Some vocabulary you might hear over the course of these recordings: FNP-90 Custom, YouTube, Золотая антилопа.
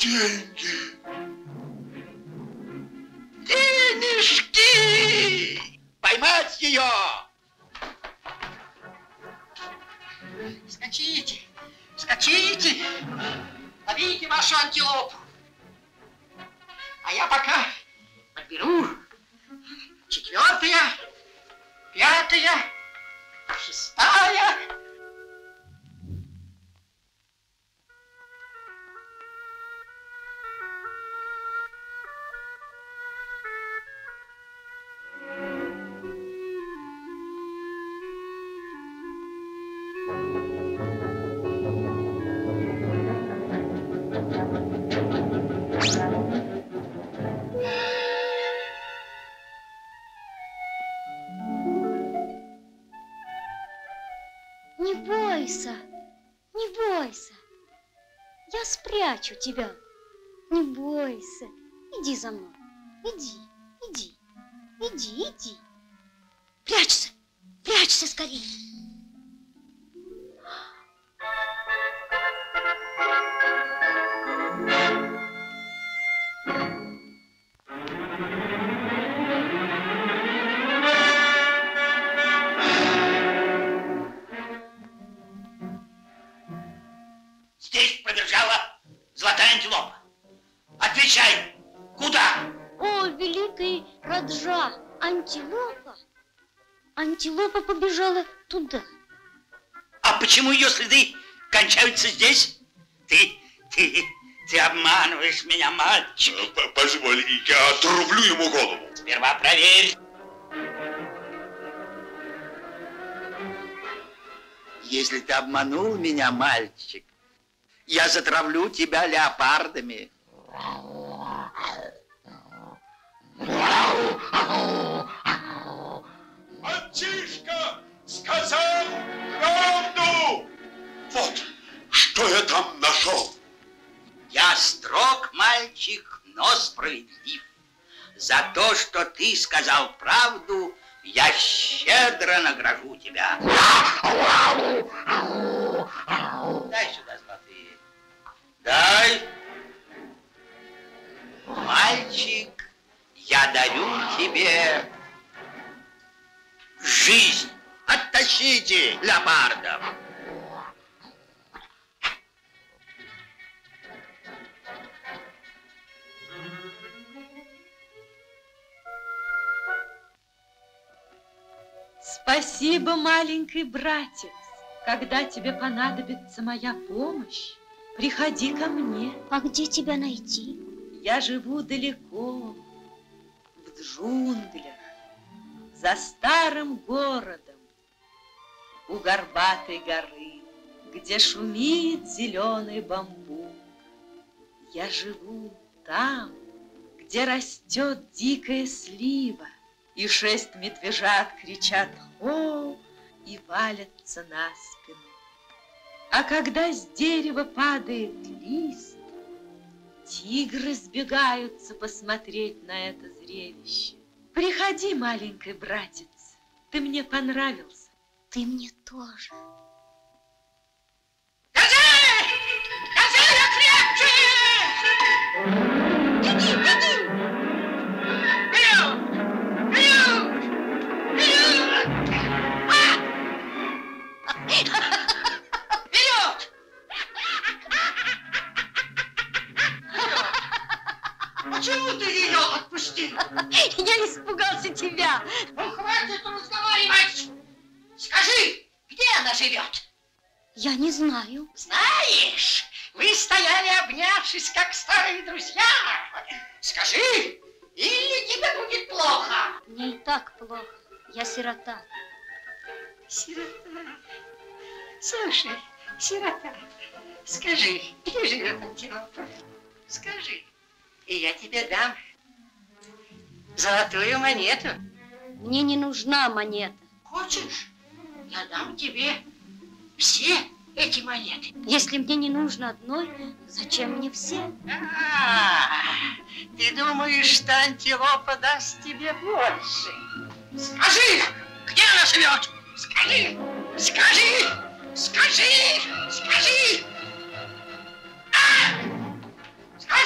деньги. Денежки! Поймать ее! Скачите! Скачите! Ловите вашу антилопу! А я пока подберу 4-я, 5-я, 6-я. Не бойся, я спрячу тебя. Не бойся, иди за мной, иди. Прячься, прячься скорее. Здесь пробежала золотая антилопа. Отвечай, куда? О, великий Раджа, антилопа? Антилопа побежала туда. А почему ее следы кончаются здесь? Ты обманываешь меня, мальчик. Позволь, я отрублю ему голову. Сперва проверь. Если ты обманул меня, мальчик, я затравлю тебя леопардами. Мальчишка сказал правду! Вот что я там нашел. Я строг, мальчик, но справедлив. За то, что ты сказал правду, я щедро награжу тебя. Дай сюда золотые. Дай. Мальчик, я дарю тебе жизнь. Оттащите леопардов. Спасибо, маленький братец. Когда тебе понадобится моя помощь, приходи ко мне. А где тебя найти? Я живу далеко, в джунглях, за старым городом, у горбатой горы, где шумит зеленый бамбук. Я живу там, где растет дикая слива, и 6 медвежат кричат «О!» и валятся на спину. А когда с дерева падает лист, тигры сбегаются посмотреть на это зрелище. Приходи, маленький братец, ты мне понравился. Ты мне тоже. Газель! Газель, окрепче! Иди, иди! Почему ты ее отпустил? Я испугался тебя. Ну, хватит разговаривать. Скажи, где она живет? Я не знаю. Знаешь, вы стояли обнявшись, как старые друзья. Скажи, или тебе будет плохо? Мне и так плохо. Я сирота. Сирота. Слушай, сирота, скажи, где живет антилопа? Скажи. И я тебе дам золотую монету. Мне не нужна монета. Хочешь, я дам тебе все эти монеты. Если мне не нужно одной, зачем мне все? А-а-а, ты думаешь, что антилопа даст тебе больше? Скажи, где она живет? Скажи, скажи, скажи, скажи! А! Скажи!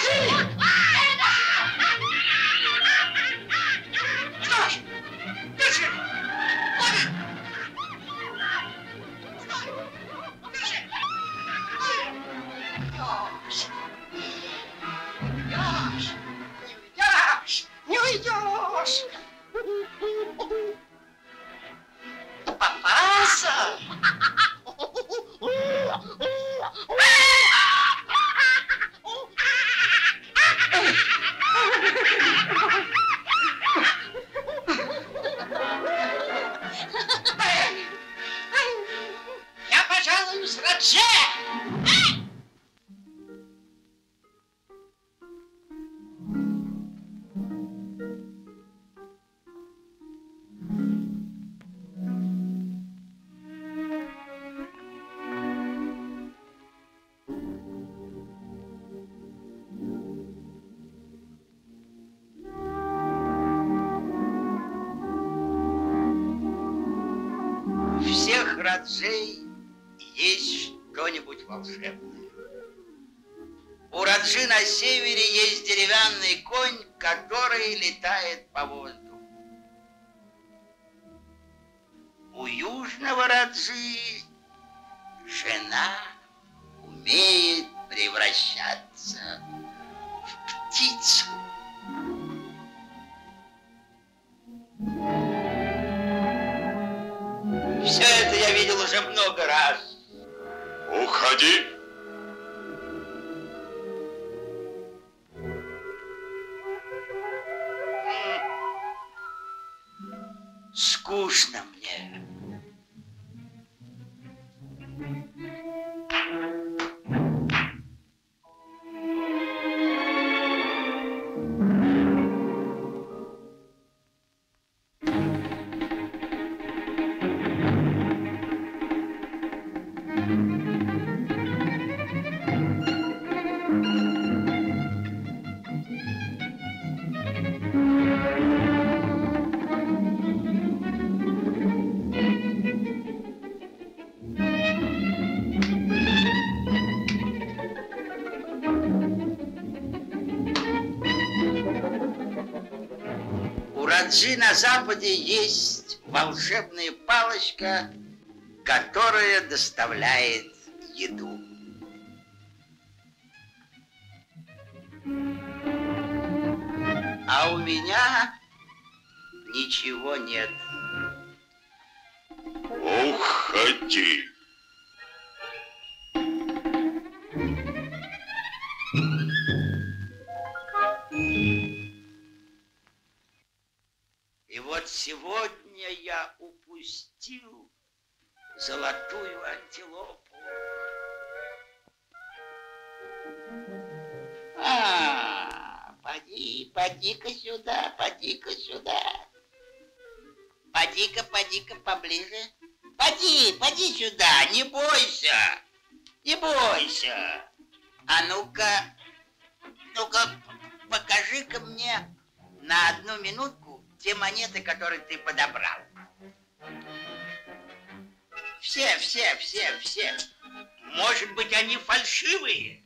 Раджей есть что-нибудь волшебное. У Раджи на севере есть деревянный конь, который летает по воздуху. У южного Раджи жена умеет превращаться в птицу. Все это я видел уже много раз. Уходи. Скучно мне. На западе есть волшебная палочка, которая доставляет еду. А у меня ничего нет. Уходи. Сегодня я упустил золотую антилопу. Поди-ка поближе. Поди сюда, не бойся, А ну-ка, покажи-ка мне на одну минутку те монеты, которые ты подобрал. Все. Может быть, они фальшивые?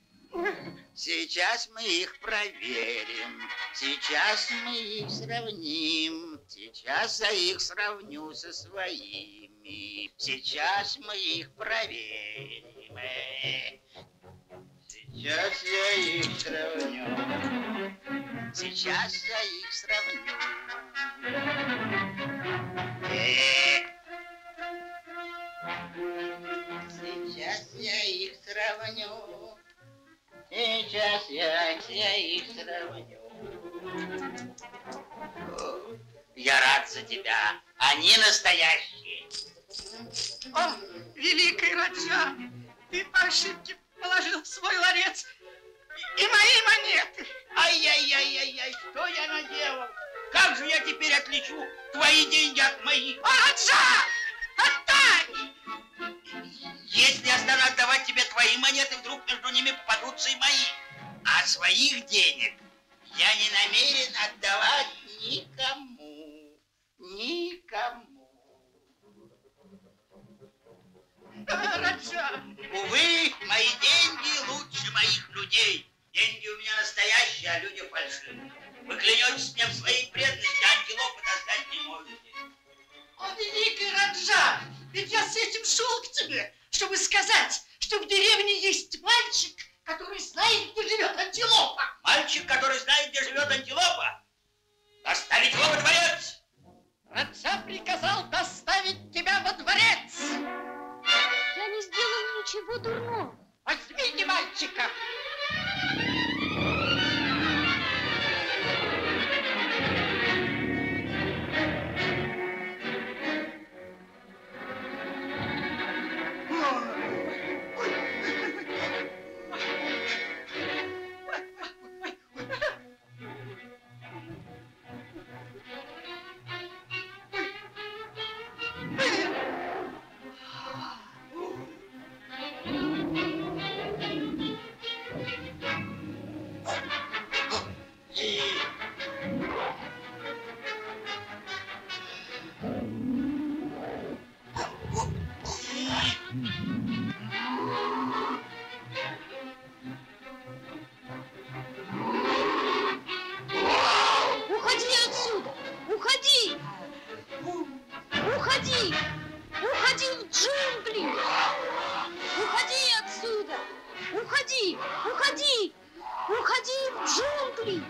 Сейчас мы их проверим. Сейчас мы их сравним. Сейчас я их сравню со своими. Сейчас мы их проверим. Сейчас я их сравню. Сейчас я их сравню. Сейчас я их сравню. Сейчас я их сравню. Я рад за тебя. Они настоящие. О, великий Раджа, ты по ошибке положил в свой ларец и мои монеты. Ай-яй-яй-яй-яй, что я наделал? Как же я теперь отличу твои деньги от моих? Раджа, отдай! Если я стану отдавать тебе твои монеты, вдруг между ними попадутся и мои. А своих денег я не намерен отдавать никому. Раджа! Увы, мои деньги лучше моих людей. Деньги у меня настоящие, а люди фальшивые. Вы клянетесь мне в своей преданности, а антилопы достать не можете. О, великий Раджа, ведь я с этим шел к тебе, чтобы сказать, что в деревне есть мальчик, который знает, где живет антилопа. Мальчик, который знает, где живет антилопа? Доставить его во дворец! Раджа приказал доставить тебя во дворец! Я не сделал ничего дурного. А уходи, уходи, уходи в джунгли.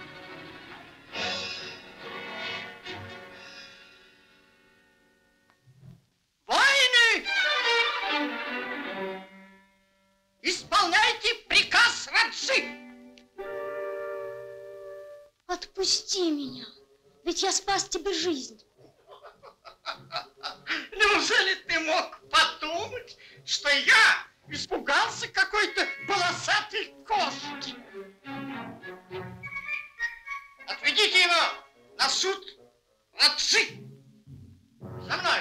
Воины, исполняйте приказ Раджи. Отпусти меня, ведь я спас тебе жизнь. Неужели ты мог подумать, что я испугался какой-то полосатой кошки? Отведите его на суд Раджи. За мной.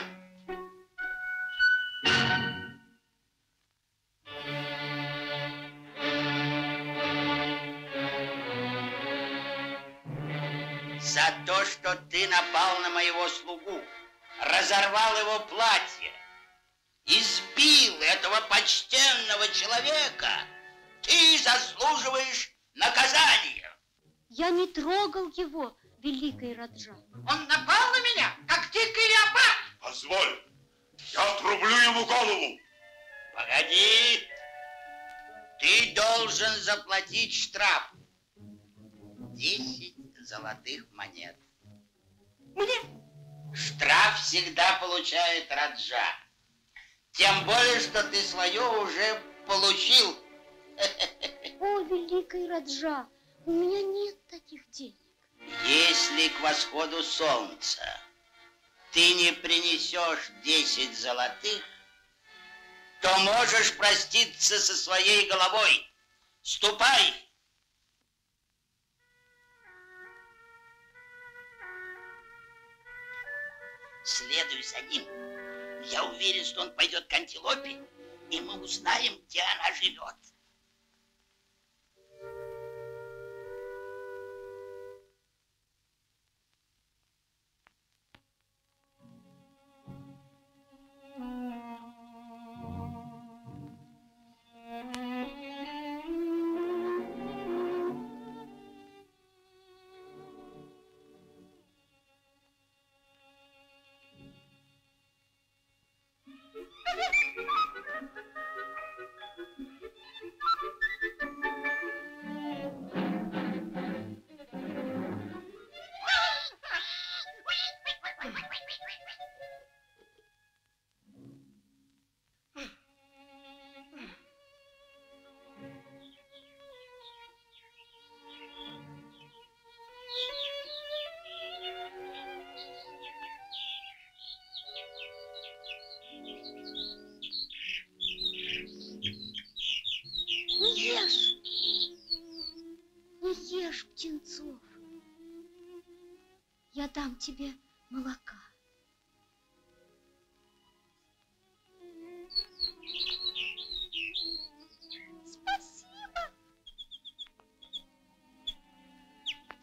За то, что ты напал на моего слугу, разорвал его платье, избил этого почтенного человека, ты заслуживаешь наказания. Я не трогал его, великий Раджа. Он напал на меня, как дикий леопард. Позволь, я отрублю ему голову. Погоди, ты должен заплатить штраф. 10 золотых монет. Мне? Штраф всегда получает Раджа. Тем более, что ты свое уже получил. О, великий Раджа, у меня нет таких денег. Если к восходу солнца ты не принесешь 10 золотых, то можешь проститься со своей головой. Ступай! Следуй за ним. Я уверен, что он пойдет к антилопе, и мы узнаем, где она живет. Я дам тебе молока. Спасибо.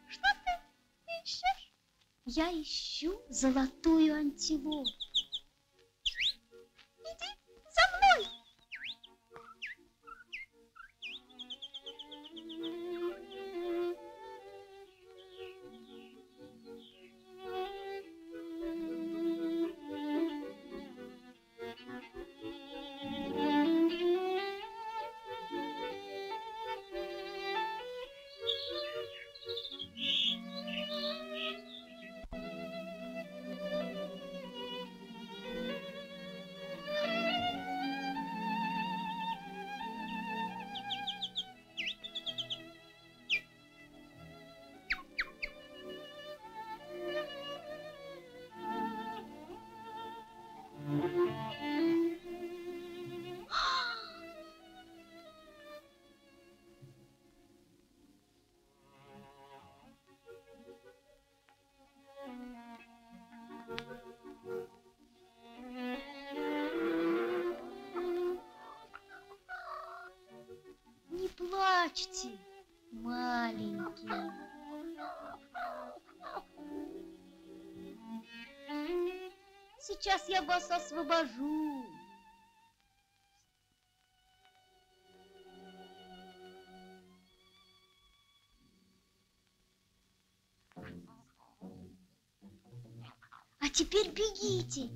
Что ты ищешь? Я ищу золотую антилопу. Иди за мной. Не плачьте, маленькие. Сейчас я вас освобожу. А теперь бегите.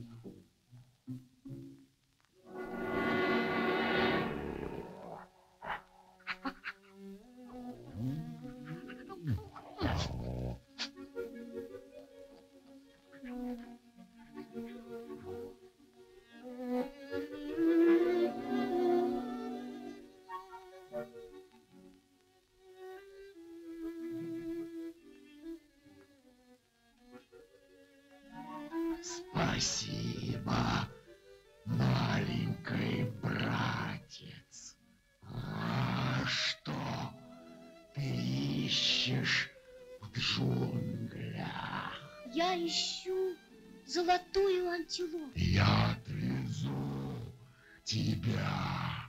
Спасибо, маленький братец. А что ты ищешь в джунглях? Я ищу золотую антилопу. Я отвезу тебя.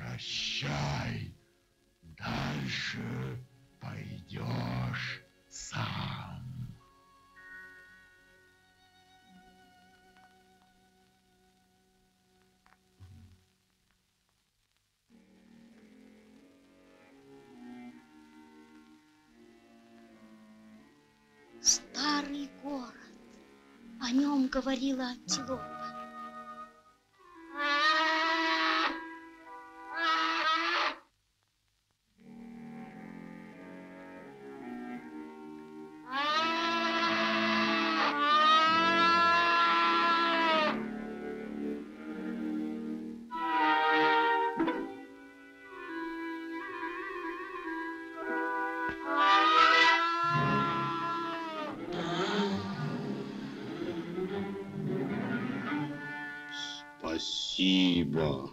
Прощай, дальше пойдешь сам. Старый город, о нем говорила антилопа. Спасибо,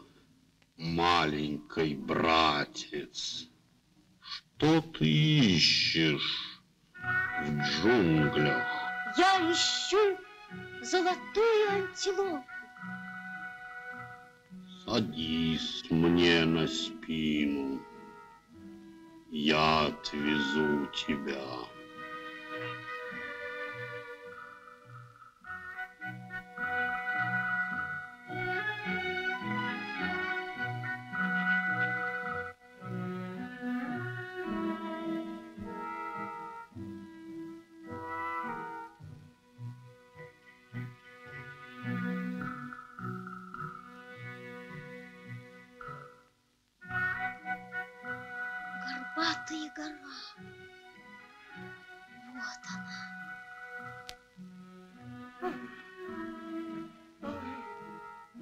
маленький братец. Что ты ищешь в джунглях? Я ищу золотую антилопу. Садись мне на спину. Я отвезу тебя. Горбатая гора. Вот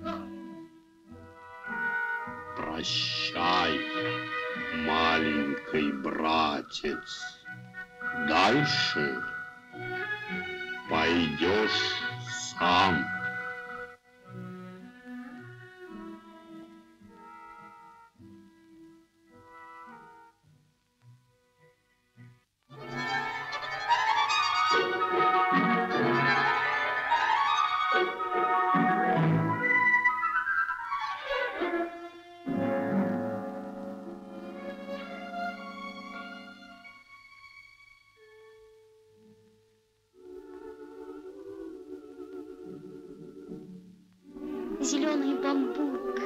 она. Прощай, маленький братец. Дальше пойдешь сам. Зеленый бамбук,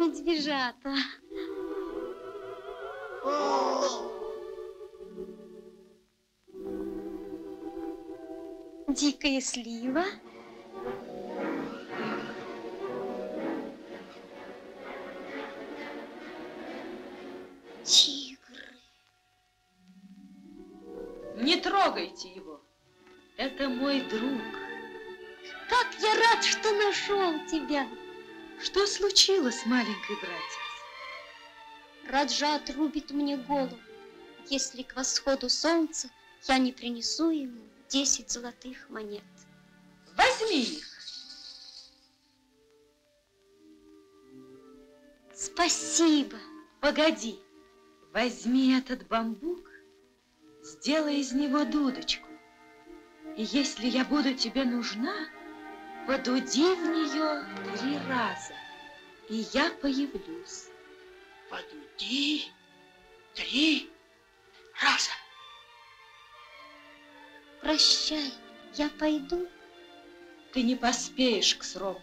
медвежата. Дикая слива. Не трогайте его, это мой друг. Как я рад, что нашел тебя. Что случилось, маленький братец? Раджа отрубит мне голову, если к восходу солнца я не принесу ему 10 золотых монет. Возьми их. Спасибо. Погоди, возьми этот бамбук. Сделай из него дудочку, и если я буду тебе нужна, подуди в нее 3 раза, и я появлюсь. Подуди 3 раза. Прощай, я пойду. Ты не поспеешь к сроку.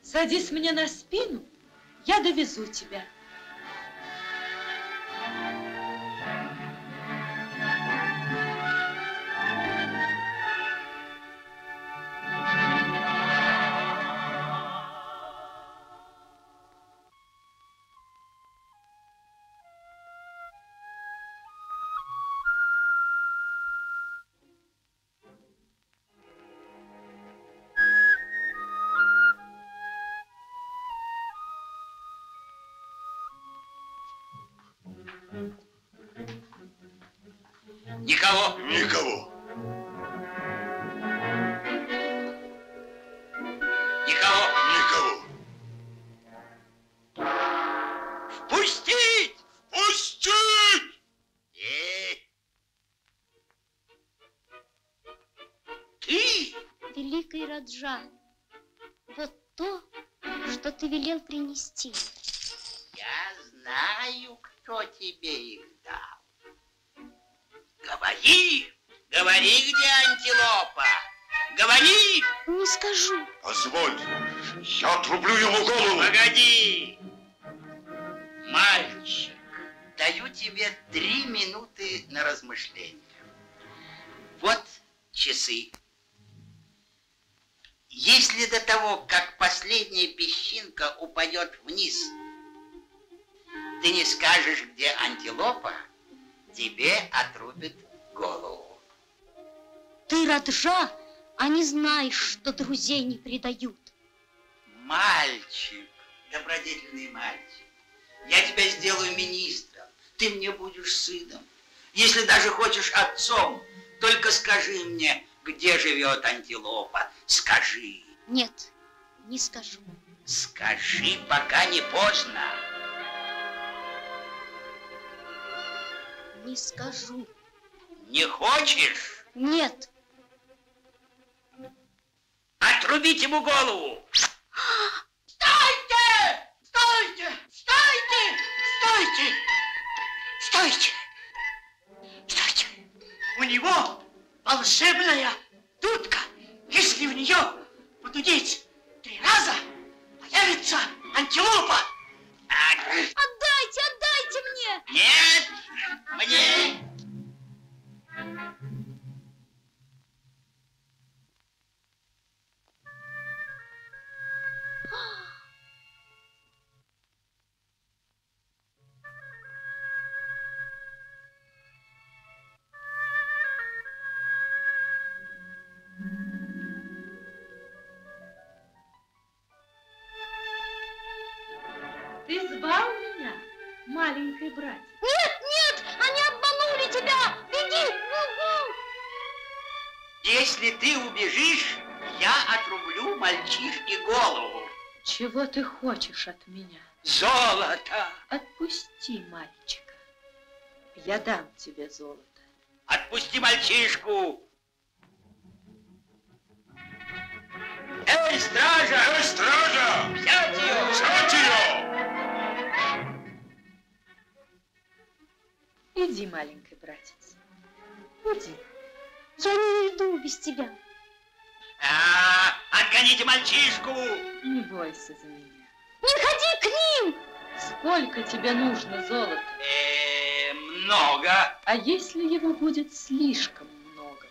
Садись мне на спину, я довезу тебя. Никого? Никого. Никого? Никого. Впустить! Впустить! Ты? Великий Раджа, вот то, что ты велел принести. Я знаю, кто тебе их дал. Говори, говори, где антилопа. Говори! Не скажу. Позволь, я отрублю ему голову. Погоди. Мальчик, даю тебе 3 минуты на размышление. Вот часы. Если до того, как последняя песчинка упадет вниз, ты не скажешь, где антилопа, тебе отрубят голову. Ты, Раджа, а не знаешь, что друзей не предают. Мальчик, добродетельный мальчик, я тебя сделаю министром, ты мне будешь сыном. Если даже хочешь отцом, только скажи мне, где живет антилопа? Скажи. Нет, не скажу. Скажи, пока не поздно. Не скажу. Не хочешь? Нет. Отрубить ему голову. Стойте! Стойте! Стойте! Стойте! Стойте! Стойте! У него волшебная дудка. Если в нее подудеть 3 раза, появится антилопа. Отдайте, отдайте мне! Нет, мне! Ты звал меня, маленький братец? Нет, нет, они обманули тебя! Беги! Если ты убежишь, я отрублю мальчишке голову. Чего ты хочешь от меня? Золото! Отпусти мальчика. Я дам тебе золото. Отпусти мальчишку! Эй, стража! Эй, стража! Взять ее! Взять ее! Иди, маленький братец, иди. Я не уйду без тебя. Отгоните мальчишку! Не бойся за меня. Не ходи к ним! Сколько тебе нужно золота? Много. А если его будет слишком много?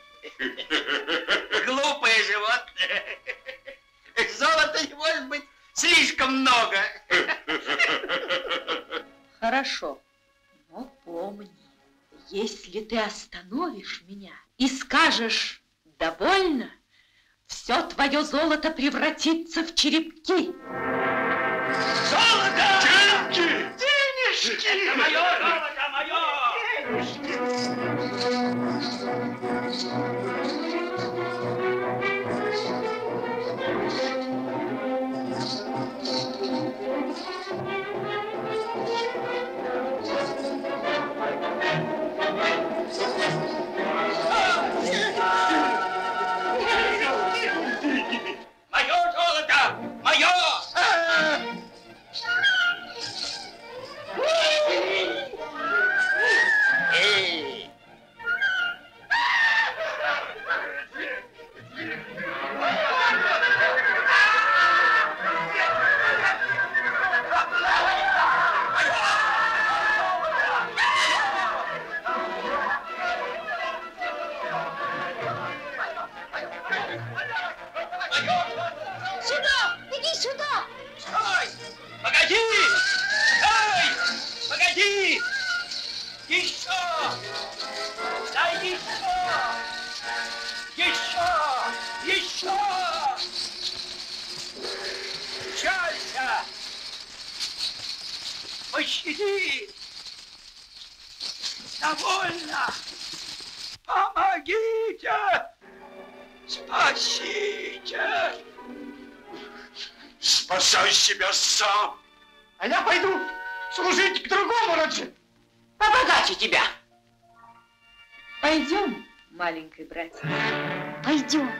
Глупое животное. Золота не может быть слишком много. Хорошо. Но помни, если ты остановишь меня и скажешь «довольно», все твое золото превратится в черепки. Золото! Деньги! Денежки! Это мое золото, мое! Мое золото! Мое! Пощади! довольно! Помогите! Спасите! Спасай себя сам! А я пойду служить к другому роду! Побогаче тебя! Пойдем, маленький братец, пойдем!